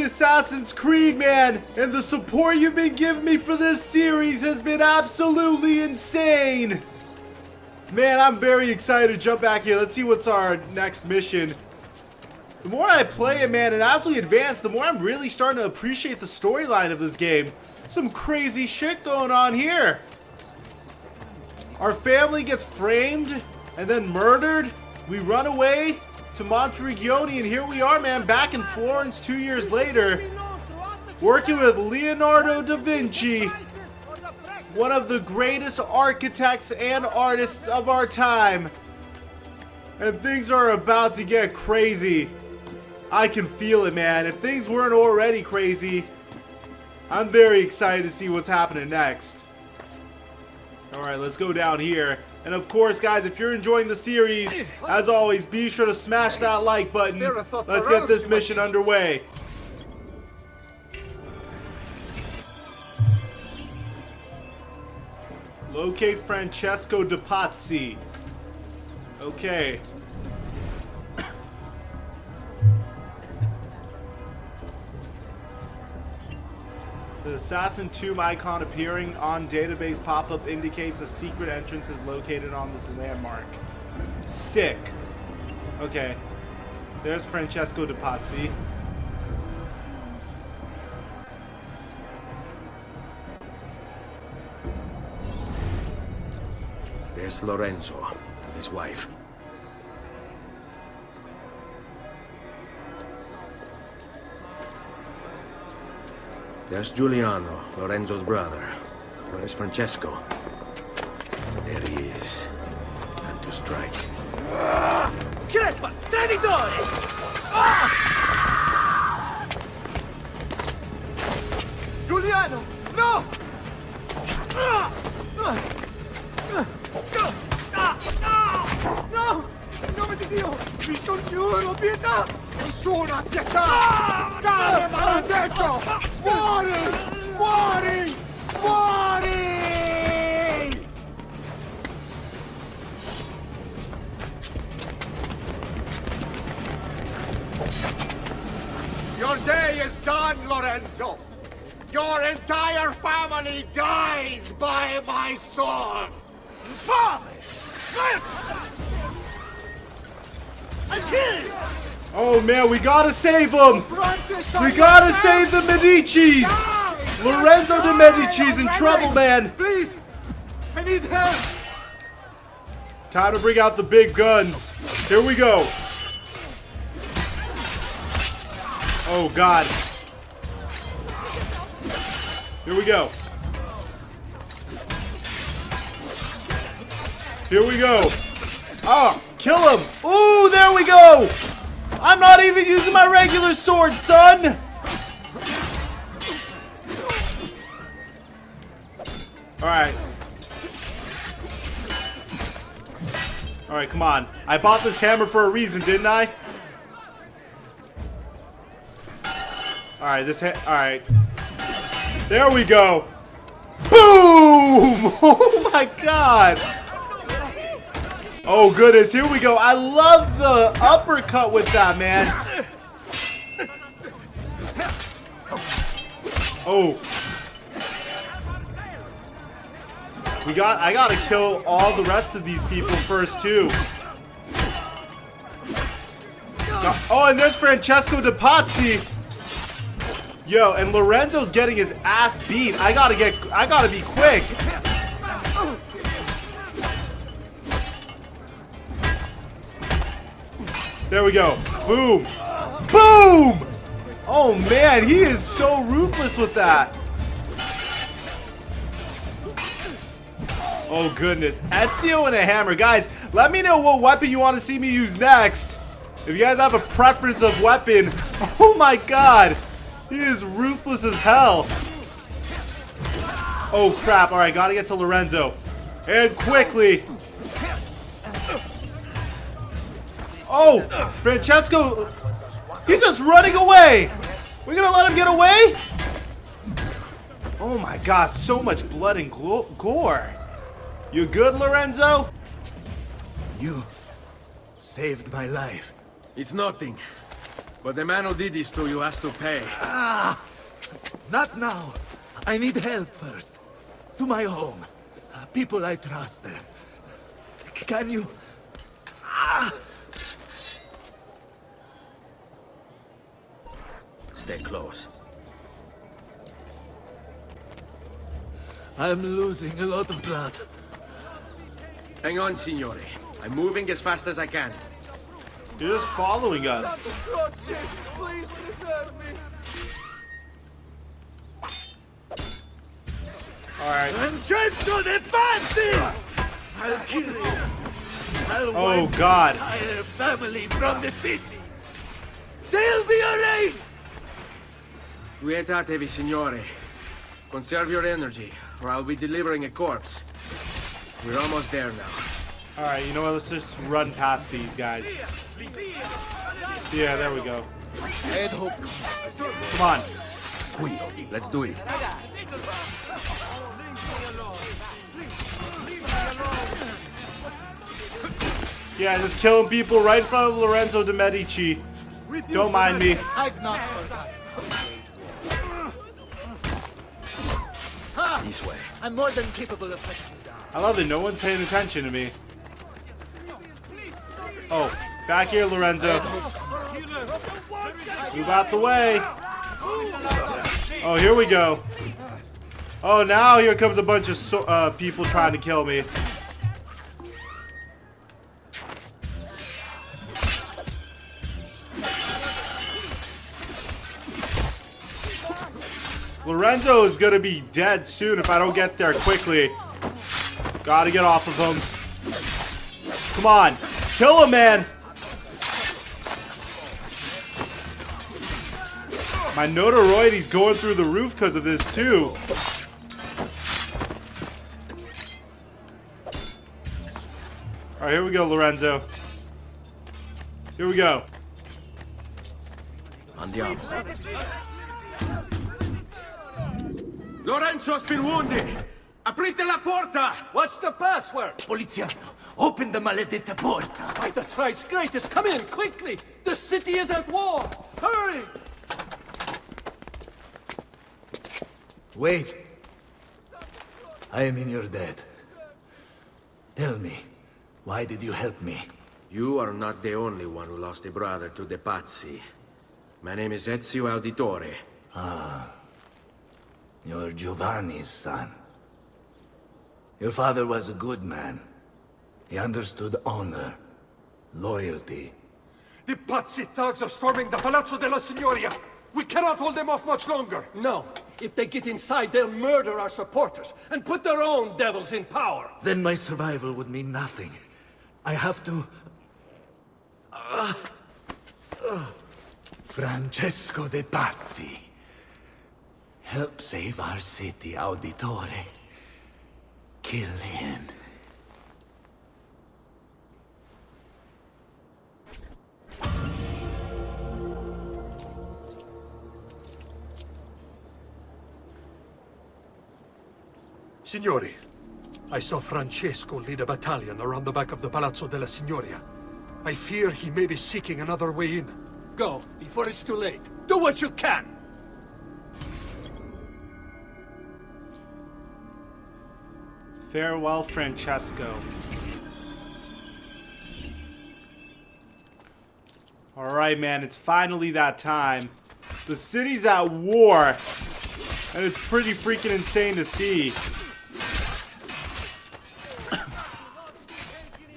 the Assassin's Creed, man, and the support you've been giving me for this series has been absolutely insane. Man, I'm very excited to jump back here. Let's see what's our next mission. The more I play it, man, and as we advance, the more I'm really starting to appreciate the storyline of this game. Some crazy shit going on here. Our family gets framed and then murdered. We run away to Montregioni, and here we are, man, back in Florence 2 years later, working with Leonardo da Vinci, one of the greatest architects and artists of our time. And things are about to get crazy. I can feel it, man. If things weren't already crazy, I'm very excited to see what's happening next. Alright, let's go down here. And of course, guys, if you're enjoying the series, as always, be sure to smash that like button. Let's get this mission underway. Locate Francesco De Pazzi. Okay. The assassin tomb icon appearing on database pop-up indicates a secret entrance is located on this landmark. Sick. Okay. There's Francesco De Pazzi. There's Lorenzo, his wife. There's Giuliano, Lorenzo's brother. Where is Francesco? There he is. Time to strike. Crepa! Traditore! Giuliano! No! No! In nome di Dio! Vi scongiuro, pietà! Nessuna pietà! Dai, maledetto! Muori! Muori! Muori! Your day is done, Lorenzo! Your entire family dies by my sword! Father! I killed him! Oh man, we gotta save them! We gotta save the Medicis! Lorenzo de Medici's in trouble, man! Please! I need help! Time to bring out the big guns. Here we go! Oh god. Here we go. Here we go. Oh, kill him. Ooh, there we go. I'm not even using my regular sword, son. All right. All right, come on. I bought this hammer for a reason, didn't I? All right, all right. There we go. Boom! Oh my god. Oh goodness, here we go. I love the uppercut with that, man. Oh. I gotta kill all the rest of these people first too. Oh, and there's Francesco De Pazzi. Yo, and Lorenzo's getting his ass beat. I gotta be quick. There we go. Boom. Boom! Oh man, he is so ruthless with that. Oh goodness. Ezio and a hammer. Guys, let me know what weapon you want to see me use next. If you guys have a preference of weapon. Oh my god. He is ruthless as hell. Oh crap. Alright, gotta get to Lorenzo. And quickly. Oh, Francesco, he's just running away. We're gonna let him get away? Oh my god, so much blood and gore. You good, Lorenzo? You saved my life. It's nothing. But the man who did this to you has to pay. Ah! Not now. I need help first. To my home. People I trust. Can you... Ah! Stay close. I'm losing a lot of blood. Hang on, Signore. I'm moving as fast as I can. You're just following us. Please preserve me. Alright. Francesco De Pazzi! I'll kill you. Oh, God. I have family from the city. They'll be erased! Guietatevi, Signore. Conserve your energy, or I'll be delivering a corpse. We're almost there now. Alright, you know what? Let's just run past these guys. Yeah, there we go. Come on. Let's do it. Yeah, just killing people right in front of Lorenzo de Medici. Don't mind me. I've not forgotten. This way. I'm more than capable of cutting you down. I love it. No one's paying attention to me. Oh, back here, Lorenzo. Move out the way. Oh, here we go. Oh, now here comes a bunch of people trying to kill me. Lorenzo is gonna be dead soon if I don't get there quickly. Gotta get off of him. Come on. Kill him, man. My notoriety's going through the roof because of this, too. Alright, here we go, Lorenzo. Here we go. Lorenzo's been wounded. Aprite la porta! What's the password? Poliziano, open the maledetta porta! By the thrice greatest, come in, quickly! The city is at war! Hurry! Wait. I am in your debt. Tell me, why did you help me? You are not the only one who lost a brother to De Pazzi. My name is Ezio Auditore. Ah. You're Giovanni's son. Your father was a good man. He understood honor, loyalty. The Pazzi thugs are storming the Palazzo della Signoria. We cannot hold them off much longer. No. If they get inside, they'll murder our supporters and put their own devils in power. Then my survival would mean nothing. I have to... Francesco De Pazzi. Help save our city, Auditore. Kill him. Signori, I saw Francesco lead a battalion around the back of the Palazzo della Signoria. I fear he may be seeking another way in. Go, before it's too late. Do what you can! Farewell, Francesco. Alright, man, it's finally that time. The city's at war, and it's pretty freaking insane to see.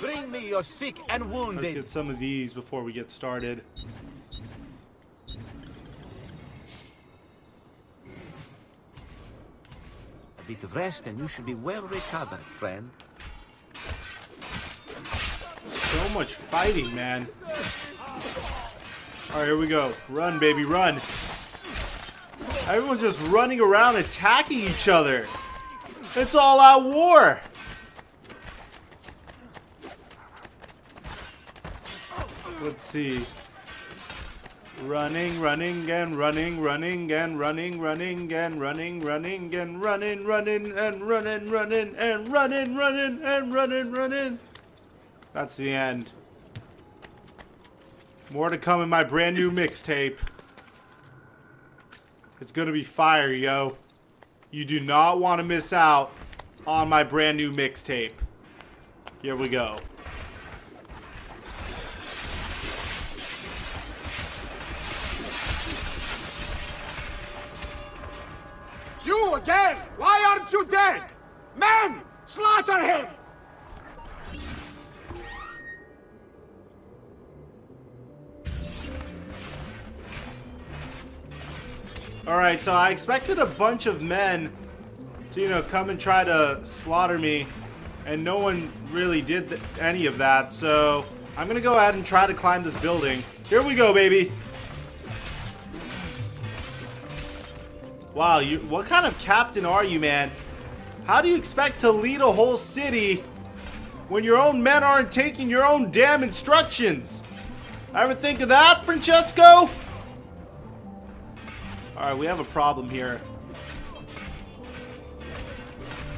Bring me your sick and wounded. Let's get some of these before we get started. A bit of rest and you should be well recovered, friend. So much fighting, man. Alright, here we go. Run, baby, run. Everyone's just running around attacking each other. It's all out war. Let's see. Running, running, and running, running, and running, running, and running, running, and running, running, and running, running, and running, running, and running, running. That's the end. More to come in my brand new mixtape. It's gonna be fire, yo. You do not want to miss out on my brand new mixtape. Here we go. You again! Why aren't you dead? Men! Slaughter him! Alright, so I expected a bunch of men to, you know, come and try to slaughter me, and no one really did any of that, so I'm gonna go ahead and try to climb this building. Here we go, baby! Wow, what kind of captain are you, man? How do you expect to lead a whole city when your own men aren't taking your own damn instructions? Ever think of that, Francesco? Alright, we have a problem here.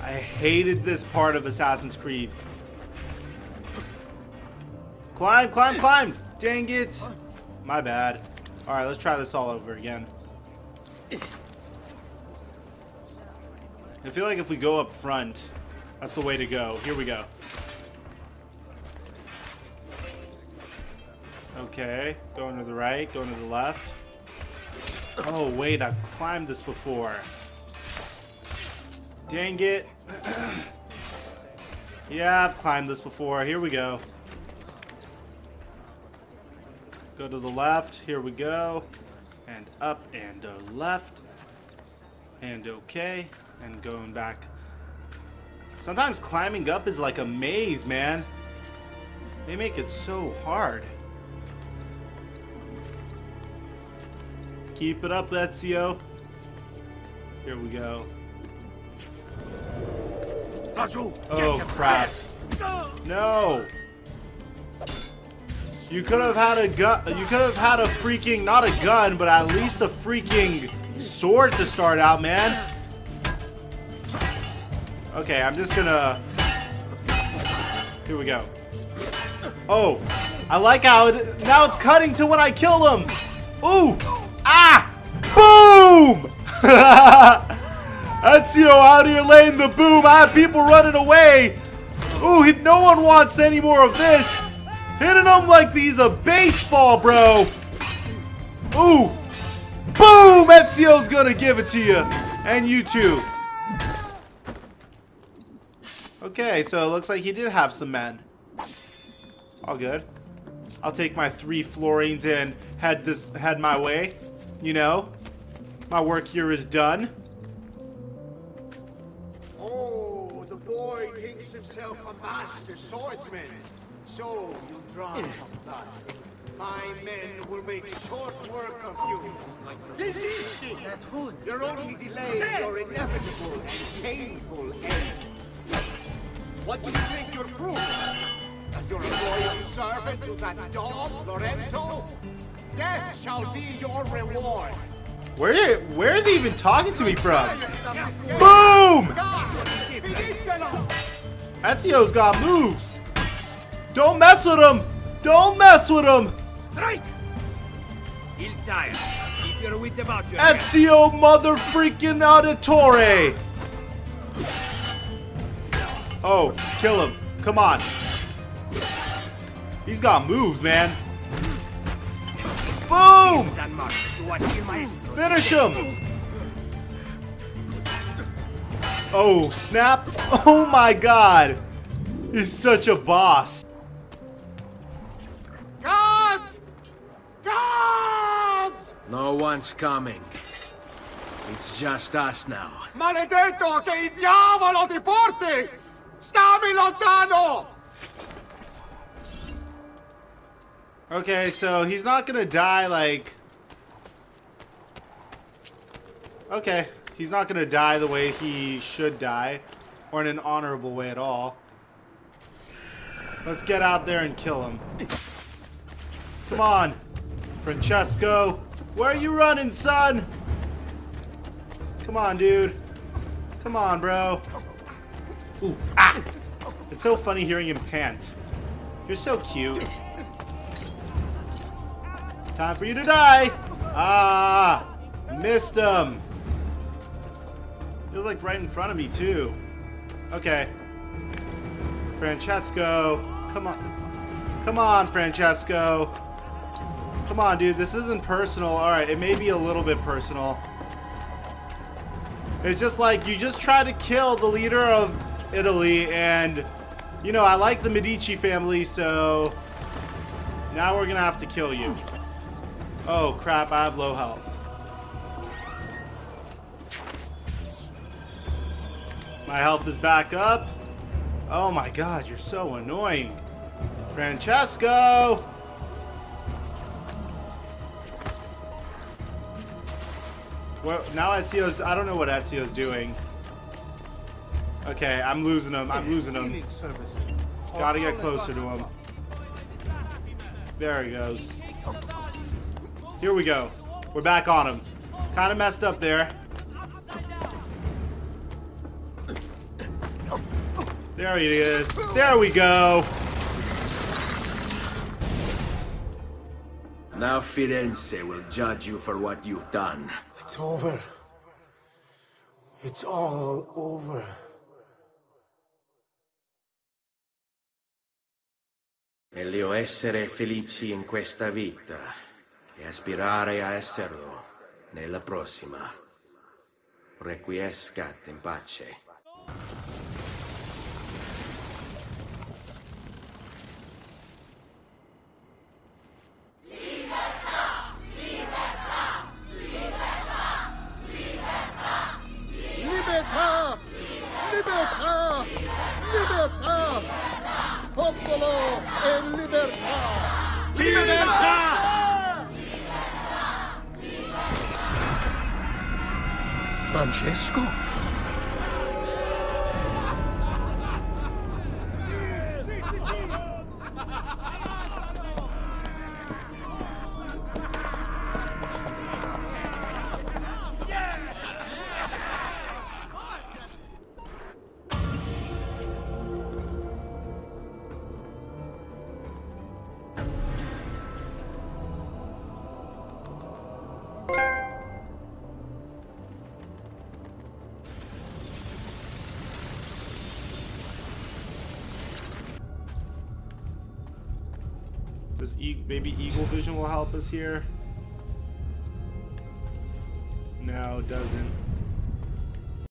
I hated this part of Assassin's Creed. Climb, climb, climb! Dang it! My bad. Alright, let's try this all over again. I feel like if we go up front, that's the way to go. Here we go. Okay, going to the right, going to the left. Oh, wait, I've climbed this before. Dang it. Yeah, I've climbed this before. Here we go. Go to the left. Here we go. And up and a left. And okay. And going back. Sometimes climbing up is like a maze, man. They make it so hard. Keep it up, Ezio. Here we go. Oh, crap. No. You could have had a gun. You could have had a freaking, not a gun, but at least a freaking sword to start out, man. Okay, I'm just gonna... Here we go. Oh, I like how now it's cutting to when I kill them. Ooh. Ah! Boom! Ezio, out of your lane, the boom. I have people running away. Ooh, no one wants any more of this. Hitting them like he's a baseball, bro. Ooh. Boom! Ezio's gonna give it to you. And you too. Okay, so it looks like he did have some men. All good. I'll take my 3 florins and head my way. You know, my work here is done. Oh, the boy thinks himself a master swordsman. So you draw some blood. My men will make short work of you. This is it. You're only delaying your inevitable and painful end. What do you think you're proving? That you're a loyal servant to that dog, Lorenzo? Death shall be your reward. Where is he even talking to me from? Boom! Ezio's got moves. Don't mess with him! Don't mess with him! Strike! He'll die. Keep your wits about you. Ezio mother freaking Auditore! Oh, kill him. Come on. He's got moves, man. Boom! Finish him! Oh, snap. Oh my god. He's such a boss. Guards! Guards! No one's coming. It's just us now. Maledetto che il diavolo ti porti! Stammi lontano! Okay, so he's not gonna die like... Okay, he's not gonna die the way he should die. Or in an honorable way at all. Let's get out there and kill him. Come on, Francesco. Where are you running, son? Come on, dude. Come on, bro. Ooh, ah! It's so funny hearing him pant. You're so cute. Time for you to die! Ah! Missed him! It was like right in front of me, too. Okay. Francesco. Come on. Come on, Francesco. Come on, dude. This isn't personal. Alright, it may be a little bit personal. It's just like, you just tried to kill the leader of Italy, and, you know, I like the Medici family, so now we're gonna have to kill you. Oh, crap, I have low health. My health is back up. Oh my god, you're so annoying. Francesco! Well, now Ezio's, I don't know what Ezio's doing. Okay, I'm losing him. I'm losing him. Gotta get closer to him. There he goes. Here we go. We're back on him. Kind of messed up there. There he is. There we go. Now Firenze will judge you for what you've done. It's over. It's all over. Meglio essere felici in questa vita che aspirare a esserlo nella prossima. Requiescat in pace. Francesco? Maybe Eagle Vision will help us here. No, it doesn't.